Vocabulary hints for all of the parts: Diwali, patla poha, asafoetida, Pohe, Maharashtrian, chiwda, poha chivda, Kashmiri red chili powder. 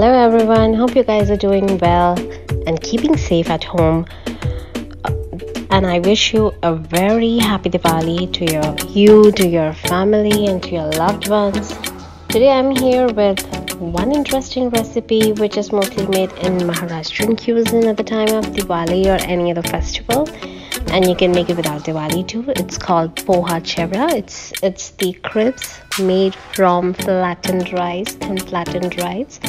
Hello everyone, hope you guys are doing well and keeping safe at home, and I wish you a very happy Diwali to your family and to your loved ones. Today I'm here with one interesting recipe which is mostly made in Maharashtrian cuisine at the time of Diwali or any other festival, and you can make it without Diwali too. It's called poha chivda. It's the crisps made from thin flattened rice.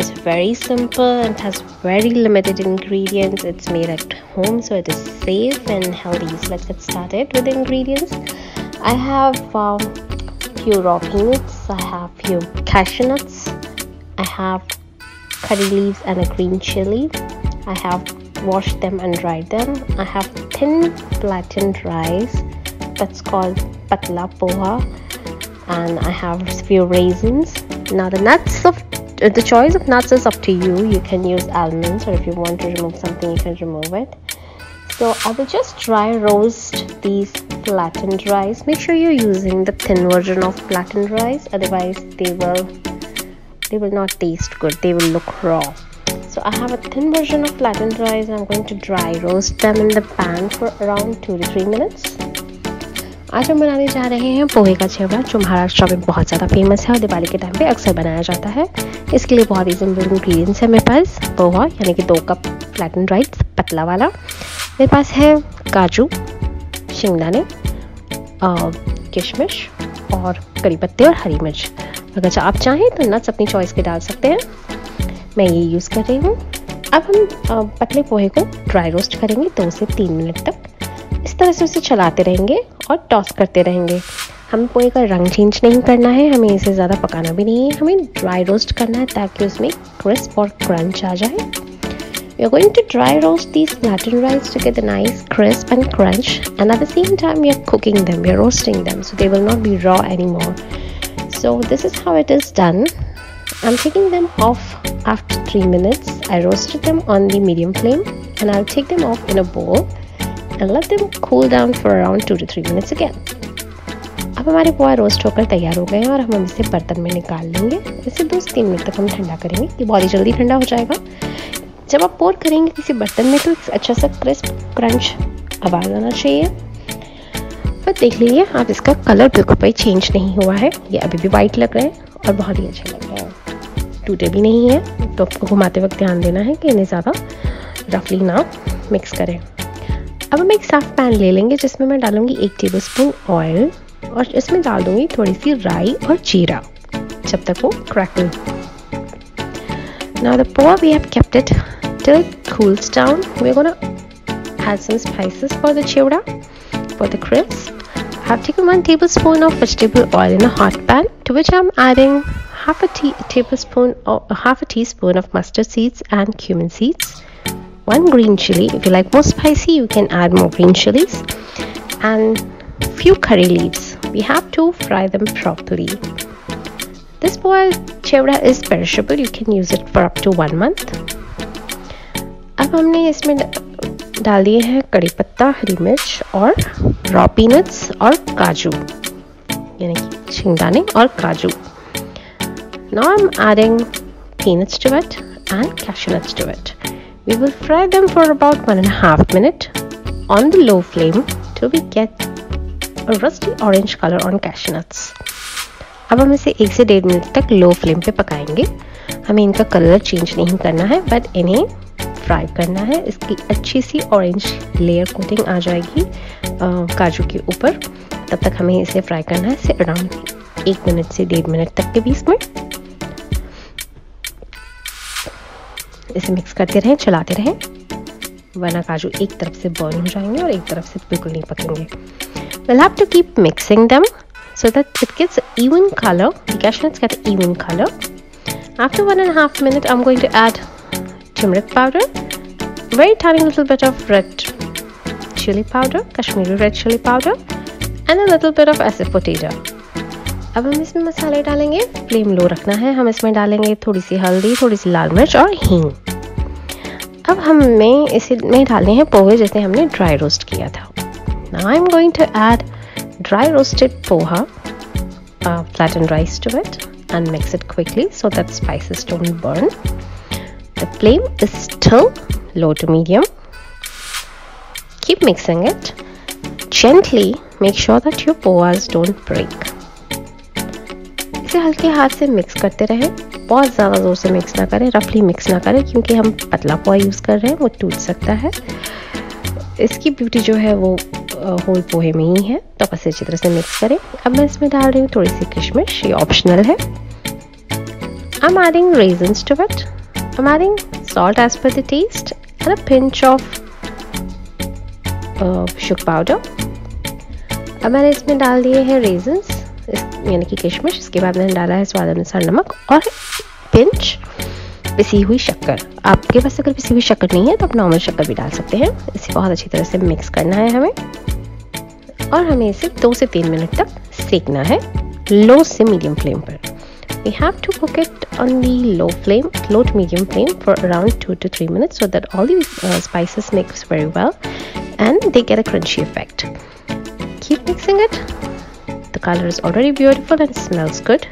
It's very simple and has very limited ingredients. It's made at home, so it is safe and healthy. So let's get started with the ingredients. I have few raw peanuts, I have few cashew nuts, I have curry leaves and a green chili. I have washed them and dried them. I have thin flattened rice, that's called patla poha, and I have few raisins. Now the choice of nuts is up to you. You can use almonds, or if you want to remove something, you can remove it. So I will just dry roast these flattened rice. Make sure you're using the thin version of flattened rice, otherwise they will not taste good. They will look raw. So I have a thin version of flattened rice, and I'm going to dry roast them in the pan for around 2 to 3 minutes. आज हम बनाने जा रहे हैं पोहे का चिवड़ा, जो महाराष्ट्र में बहुत ज़्यादा फेमस है और दिवाली के टाइम पे अक्सर बनाया जाता है. इसके लिए बहुत ही सिंपल इंग्रीडियंट्स है मेरे पास. पोहा यानी कि 2 कप फ्लैटन राइस पतला वाला. मेरे पास है काजू, शिंगदाने, किशमिश और करी पत्ते और हरी मिर्च. अगर आप चाहें तो नट्स अपनी चॉइस के डाल सकते हैं. मैं ये यूज़ कर रही हूँ. अब हम पतले पोहे को ड्राई रोस्ट करेंगे 2 से 3 मिनट तक. इस तरह से उसे चलाते रहेंगे और टॉस करते रहेंगे. हमें पोहे का रंग चेंज नहीं करना है, हमें इसे ज़्यादा पकाना भी नहीं है, हमें ड्राई रोस्ट करना है ताकि उसमें क्रिस्प और क्रंच आ जाए. We are going to dry roast these flatten rice to get the nice crisp and crunch, and at the same time we are cooking them, we are roasting them, so they will not be raw any more. So this is how it is done. I'm taking them off after 3 minutes. I roasted them on the medium flame, and I'll take them off in a bowl and let them cool down for around 2 to 3 minutes again. अब हमारे poha roast होकर तैयार हो गए हैं और हम इसे बर्तन में निकाल लेंगे. इसे 2 से 3 मिनट तक हम ठंडा करेंगे. ये बहुत ही जल्दी ठंडा हो जाएगा. जब आप पोर करेंगे किसी बर्तन में तो एक अच्छा सा क्रिस्प क्रंच आवाज़ आना चाहिए. और देख लीजिए आप, इसका कलर बिल्कुल चेंज नहीं हुआ है. ये अभी भी वाइट लग रहा है और बहुत ही अच्छा लग रहा है. टूटे भी नहीं है, तो आपको घुमाते वक्त ध्यान देना है कि इन्हें ज़्यादा रफली ना मिक्स करें. अब हम एक साफ पैन ले लेंगे जिसमें मैं डालूंगी 1 टेबलस्पून ऑयल और इसमें डाल दूंगी थोड़ी सी राई और जीरा जब तक वो crackle. Now the poha we have kept it till it cools down. We're gonna add some spices for the chivda, for the crisps. I've taken 1 tablespoon of vegetable oil in a hot pan, to which I'm adding half a teaspoon of mustard seeds and cumin seeds, 1 green chili. If you like more spicy, you can add more green chilies, and few curry leaves. We have to fry them properly. This poha chivda is perishable. You can use it for up to 1 month. अब हमने इसमें डाल दिए हैं करी पत्ता, हरी मिर्च और रॉ पीनट्स और काजू यानी कि शिंगदाने और काजू. Now I'm adding peanuts to it and cashew nuts to it. We will fry them for about 1.5 minutes on the low flame till we get a rusty orange color on cashew nuts. अब हम इसे 1 से 1.5 minute तक low flame पे पकाएंगे. हमें इनका colour change नहीं करना है, बट इन्हें फ्राई करना है. इसकी अच्छी सी ऑरेंज लेयर कोटिंग आ जाएगी काजू के ऊपर. तब तक हमें इसे फ्राई करना है, इसे अराउंड 1 से 1.5 मिनट तक के बीच में. इसे मिक्स करते रहें, चलाते रहें, वरना काजू एक तरफ से बर्न हो जाएंगे और एक तरफ से बिल्कुल नहीं पकेंगे. We'll have to keep mixing them so that it gets even color. The cashew nuts get even color. After 1.5 minutes, I'm going to add turmeric powder, very tiny little bit of red chili powder, Kashmiri red chili powder, and a little bit of asafoetida. अब हम इसमें मसाले डालेंगे. Flame low रखना है. हम इसमें डालेंगे थोड़ी सी हल्दी, थोड़ी सी लाल मिर्च और हींग. अब हमें इसी में डालने हैं पोहे जैसे हमने ड्राई रोस्ट किया था. Now I'm going to add dry roasted poha, flattened rice to it, and mix it quickly so that spices don't burn. The flame is still low to medium. Keep mixing it. Gently make sure that your pohas don't break. इसे हल्के हाथ से mix करते रहे, बहुत ज़्यादा ज़ोर से मिक्स ना करें, रफली मिक्स ना करें क्योंकि हम पतला पोहा यूज़ कर रहे हैं, वो टूट सकता है। इसकी ब्यूटी जो है वो होल पोहे में ही है, तो बस अच्छी तरह से मिक्स करें। अब मैं इसमें डाल रही हूँ थोड़ी सी किशमिश, ये ऑप्शनल है। I am adding raisins to it, I am adding salt as per the taste and a pinch of sugar powder. अब मैंने इसमें डाल दिए हैं रेजन्स यानी कि किशमिश, इसके बाद मैंने डाला है स्वाद अनुसार नमक और पिंच पिसी हुई शक्कर। आपके पास अगर पिसी हुई शक्कर नहीं है तो आप नॉर्मल शक्कर भी डाल सकते हैं। इसे बहुत अच्छी तरह से मिक्स करना है हमें और हमें इसे 2 से 3 मिनट तक सेकना है लो से मीडियम फ्लेम पर। We have to cook it on the low flame, low to medium flame for around 2 to 3 minutes so that all the spices mix very well and they get a crunchy effect. Keep mixing it. The color is already beautiful and smells good.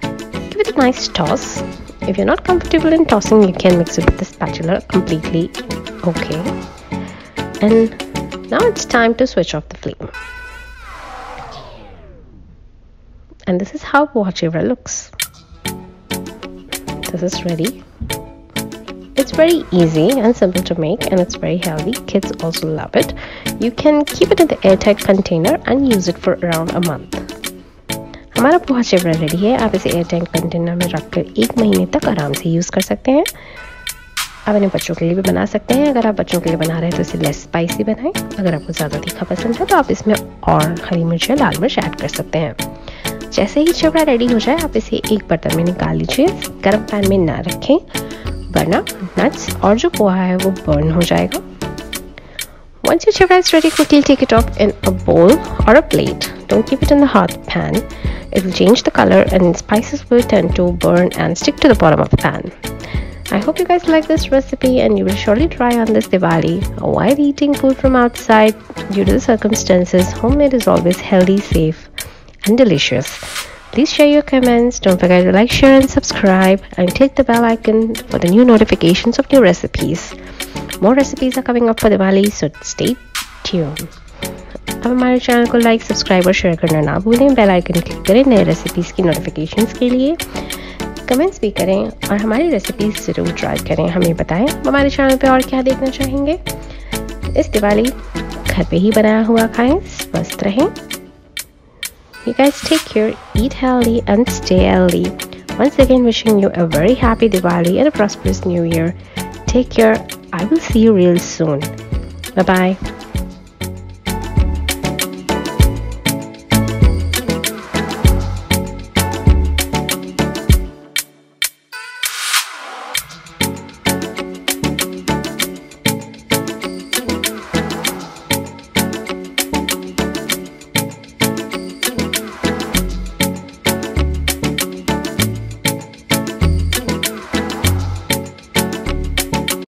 Give it a nice toss. If you're not comfortable in tossing, you can mix it with the spatula completely okay. And now it's time to switch off the flame. And this is how poha chivda looks. This is ready. It's very easy and simple to make and it's very healthy. Kids also love it. You can keep it in the airtight container and use it for around a month. हमारा पोहा चिवड़ा ready है, आप इसे airtight container में रखकर 1 महीने तक आराम से यूज़ कर सकते हैं। आप इन्हें बच्चों के लिए भी बना सकते हैं। अगर आप बच्चों के लिए बना रहे हैं तो इसे लेस स्पाइसी बनाएं। अगर आपको ज़्यादा तीखा पसंद है तो आप इसमें और हरी मिर्च या लाल मिर्च ऐड कर सकते हैं। जैसे ही चिवड़ा रेडी हो जाए आप इसे एक बर्तन में निकाल लीजिए, गर्म पैन में ना रखें वरना नट्स और जो पोहा है वो बर्न हो जाएगा। Once your chivda is ready, quickly take it off in a bowl or a plate. Don't keep it in the hot pan. It will change the color and spices will tend to burn and stick to the bottom of the pan. I hope you guys like this recipe and you will surely try on this Diwali. While eating food from outside, due to the circumstances, homemade is always healthy, safe and delicious. Please share your comments. Don't forget to like, share and subscribe and click the bell icon for the new notifications of new recipes. More recipes are coming up for Diwali, so stay tuned. अब हमारे channel को like, subscribe और share करना ना भूलें। Bell icon click करें नए recipes की नोटिफिकेशंस के लिए। कमेंट्स भी करें और हमारी रेसिपीज़ ज़रूर ट्राई करें। हमें बताएं हमारे चैनल पे और क्या देखना चाहेंगे। इस दिवाली घर पे ही बनाया हुआ खाएं, स्वस्थ रहें। You guys take care, eat healthy and stay healthy. Once again wishing you a very happy Diwali and a prosperous new year. Take care, I will see you real soon. Bye-bye.